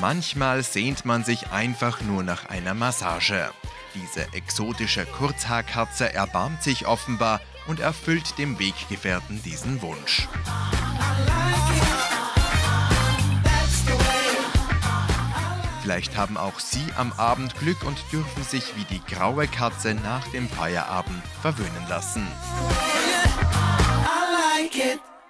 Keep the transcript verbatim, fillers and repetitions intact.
Manchmal sehnt man sich einfach nur nach einer Massage. Diese exotische Kurzhaarkatze erbarmt sich offenbar und erfüllt dem Weggefährten diesen Wunsch. Vielleicht haben auch Sie am Abend Glück und dürfen sich wie die graue Katze nach dem Feierabend verwöhnen lassen.